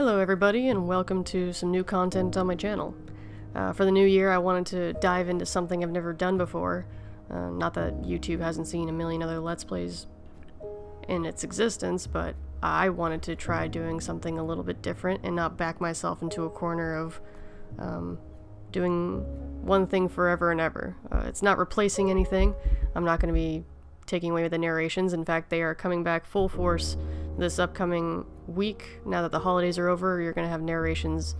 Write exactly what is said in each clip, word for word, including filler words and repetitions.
Hello everybody, and welcome to some new content on my channel. Uh, for the new year I wanted to dive into something I've never done before. Uh, not that YouTube hasn't seen a million other Let's Plays in its existence, but I wanted to try doing something a little bit different and not back myself into a corner of um, doing one thing forever and ever. Uh, it's not replacing anything. I'm not going to be taking away the narrations. In fact, they are coming back full force this upcoming week. Now that the holidays are over, you're going to have narrations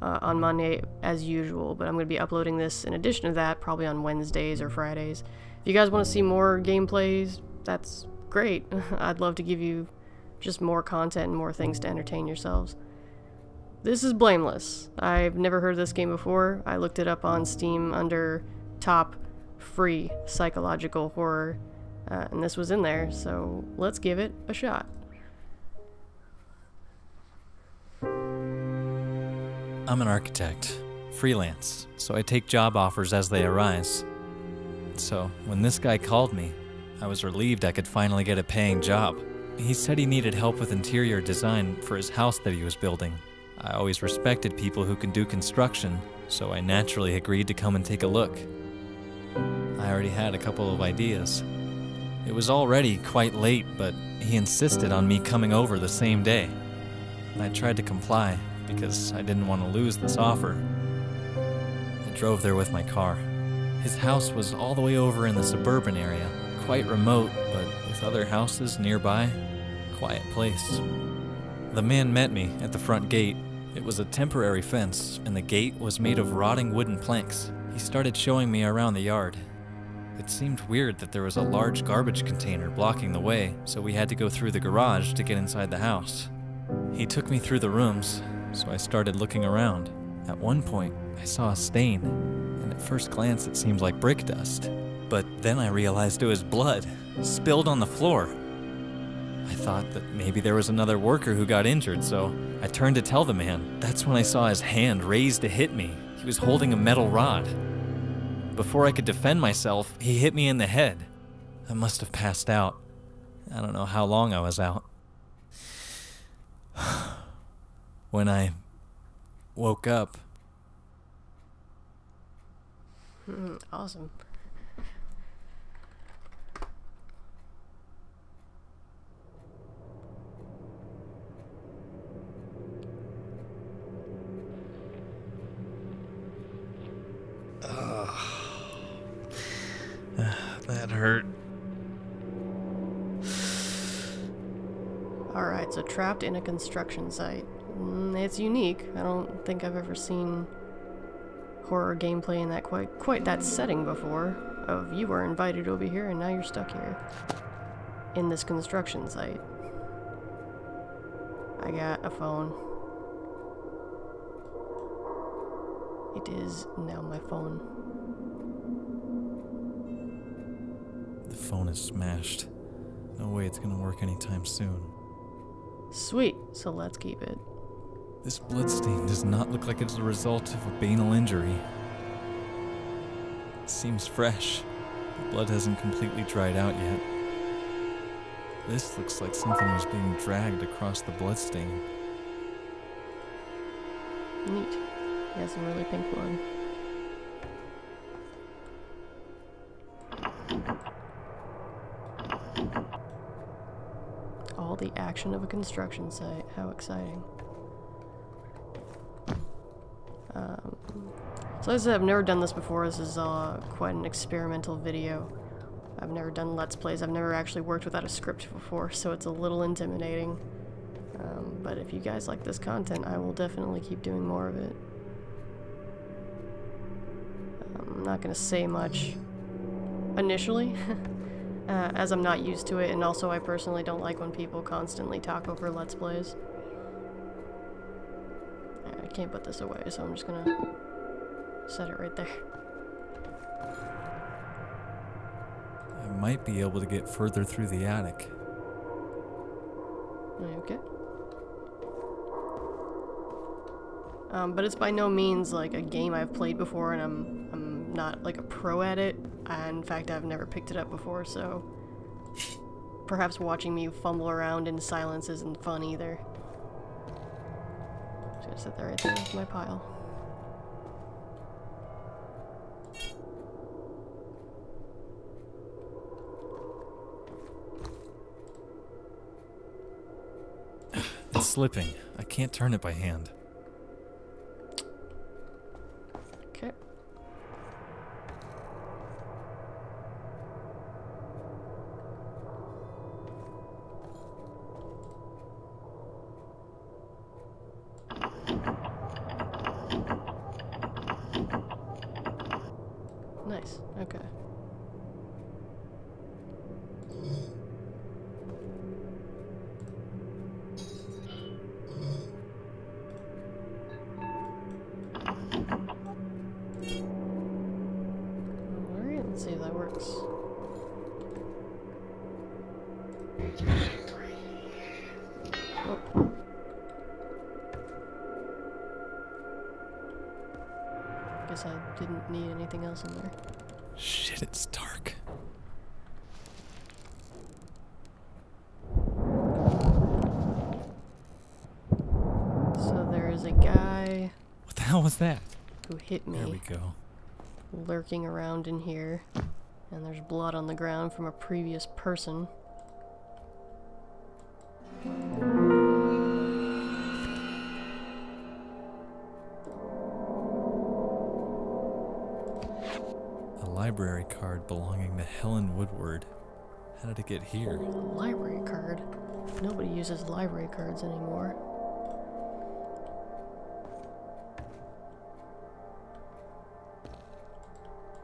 uh, on Monday as usual, but I'm going to be uploading this in addition to that, probably on Wednesdays or Fridays. If you guys want to see more gameplays, that's great. I'd love to give you just more content and more things to entertain yourselves. This is Blameless. I've never heard of this game before. I looked it up on Steam under top free psychological horror, uh, and this was in there, so let's give it a shot. I'm an architect, freelance, so I take job offers as they arise. So when this guy called me, I was relieved I could finally get a paying job. He said he needed help with interior design for his house that he was building. I always respected people who can do construction, so I naturally agreed to come and take a look. I already had a couple of ideas. It was already quite late, but he insisted on me coming over the same day. I tried to comply, because I didn't want to lose this offer. I drove there with my car. His house was all the way over in the suburban area, quite remote, but with other houses nearby, quiet place. The man met me at the front gate. It was a temporary fence, and the gate was made of rotting wooden planks. He started showing me around the yard. It seemed weird that there was a large garbage container blocking the way, so we had to go through the garage to get inside the house. He took me through the rooms, so I started looking around. At one point, I saw a stain, and at first glance it seemed like brick dust. But then I realized it was blood, spilled on the floor. I thought that maybe there was another worker who got injured, so I turned to tell the man. That's when I saw his hand raised to hit me. He was holding a metal rod. Before I could defend myself, he hit me in the head. I must have passed out. I don't know how long I was out. When I woke up. Awesome. Oh. That hurt. Alright, so trapped in a construction site. It's unique. I don't think I've ever seen horror gameplay in that quite quite that setting before. Of you were invited over here and now you're stuck here in this construction site. I got a phone. It is now my phone. The phone is smashed. No way it's gonna work anytime soon. Sweet, so let's keep it. This bloodstain does not look like it's the result of a banal injury. It seems fresh. The blood hasn't completely dried out yet. This looks like something was being dragged across the bloodstain. Neat. He has some really pink blood. All the action of a construction site. How exciting. Um, so as I said, I've never done this before. This is uh, quite an experimental video. I've never done Let's Plays. I've never actually worked without a script before, so it's a little intimidating. Um, but if you guys like this content, I will definitely keep doing more of it. I'm not going to say much initially, uh, as I'm not used to it, and also I personally don't like when people constantly talk over Let's Plays. I can't put this away, so I'm just gonna set it right there. I might be able to get further through the attic. Okay. Um, but it's by no means like a game I've played before, and I'm I'm not like a pro at it. In fact, I've never picked it up before, so perhaps watching me fumble around in silence isn't fun either. just gonna set that right there with my pile. It's slipping. I can't turn it by hand. Okay. Nice. Okay. I didn't need anything else in there. Shit, it's dark. So there is a guy... What the hell was that? ...who hit me. There we go. Lurking around in here. And there's blood on the ground from a previous person. Library card belonging to Helen Woodward. How did it get here? Library card? Nobody uses library cards anymore.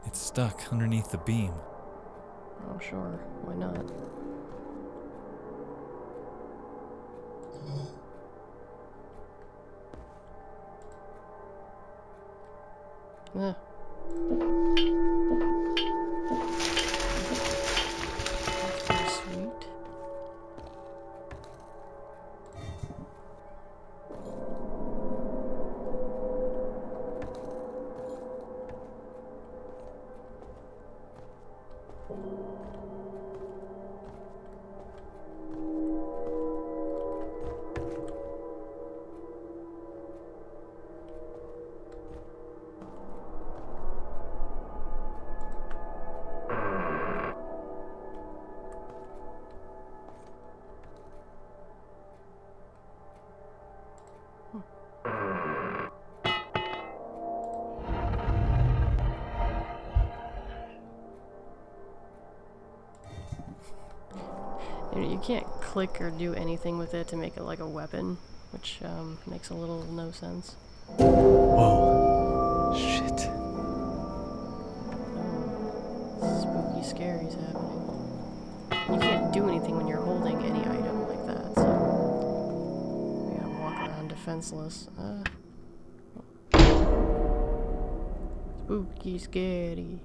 It's stuck underneath the beam. Oh, sure. Why not? Yeah. You can't click or do anything with it to make it like a weapon, which um, makes a little no sense. Whoa. Shit. Oh, spooky scary's happening. You can't do anything when you're holding any item like that, so... You gotta walk around defenseless. Uh, spooky scary.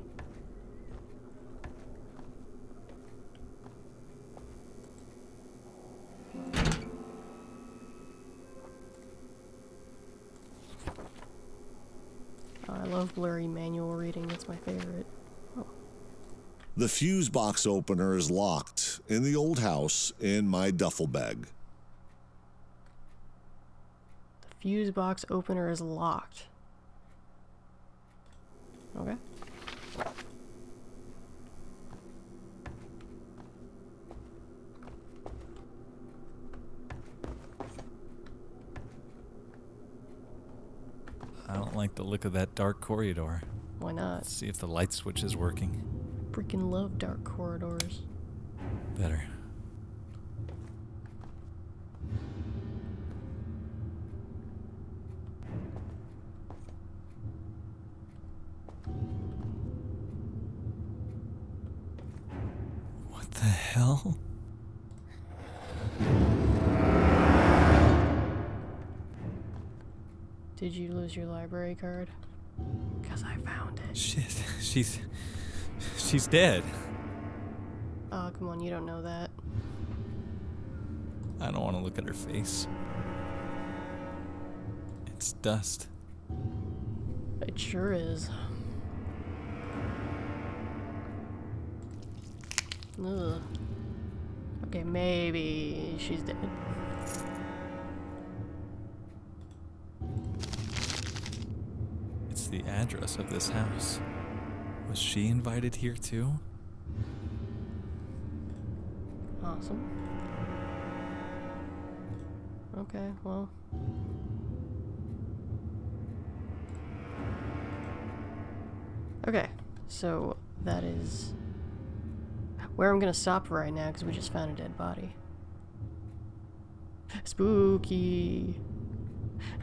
Blurry manual reading, that's my favorite. Oh. The fuse box opener is locked in the old house in my duffel bag. The fuse box opener is locked. Okay. I don't like the look of that dark corridor. Why not? Let's see if the light switch is working. Freaking love dark corridors. Better. What the hell? Did you lose your library card? Because I found it. Shit, she's... she's dead. Oh, come on, you don't know that. I don't want to look at her face. It's dust. It sure is. Ugh. Okay, maybe she's dead. is the address of this house. Was she invited here too? Awesome. Okay, well. Okay, so that is where I'm gonna stop right now because we just found a dead body. Spooky!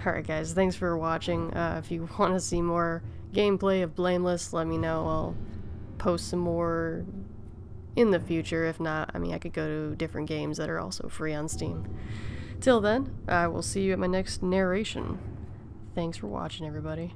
Alright guys, thanks for watching. Uh, if you want to see more gameplay of Blameless, let me know. I'll post some more in the future. If not, I mean, I could go to different games that are also free on Steam. Till then, I will see you at my next narration. Thanks for watching, everybody.